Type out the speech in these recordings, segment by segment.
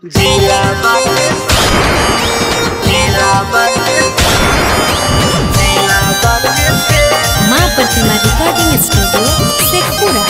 मां Pratima recording studio Sheikhpura.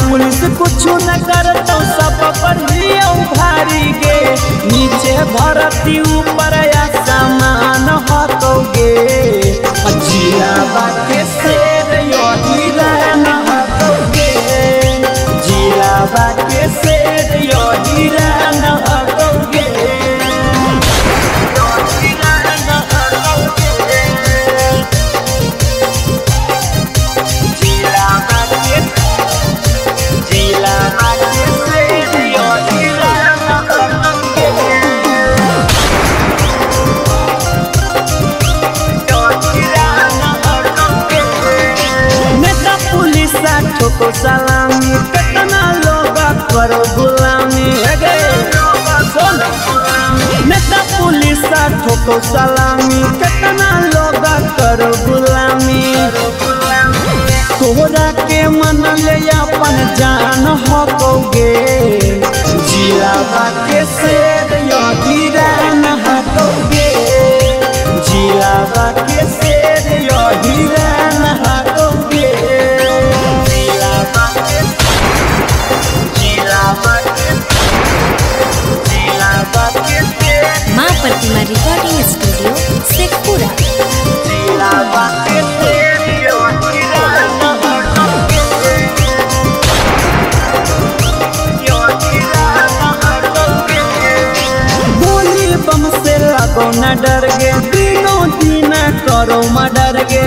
Police कुछो न करतौ सब पर ही भारी के, नीचे भरती ऊपर आसमान हको गे। जिलबा के शेर अहिरान हको गे, जिलबा के शेर अहिरान हको गे। तो सलामी कितना लोग करो गुलामी गे, नेता पुलिस ठोको सलामी कितना लोग करो गुलामी। तोहरा के मन ले अपन जान हको गे, जिलबा के शेर अहिरान हको गे, जिलबा के शेर अहिरान हको गे। Maa Pratima recording studio Sheikhpura. गोली बम से लगो न डर गे, दिनो दिन करो मर्डर गे,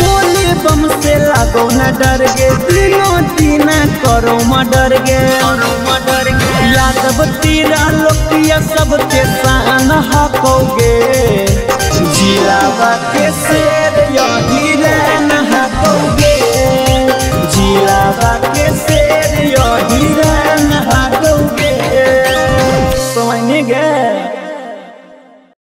गोली बम से लगो न डर गे, दिनो दिन करो मर्डर गे। यादव तीरा लोकिया सबके शान हको गे, जिलबा के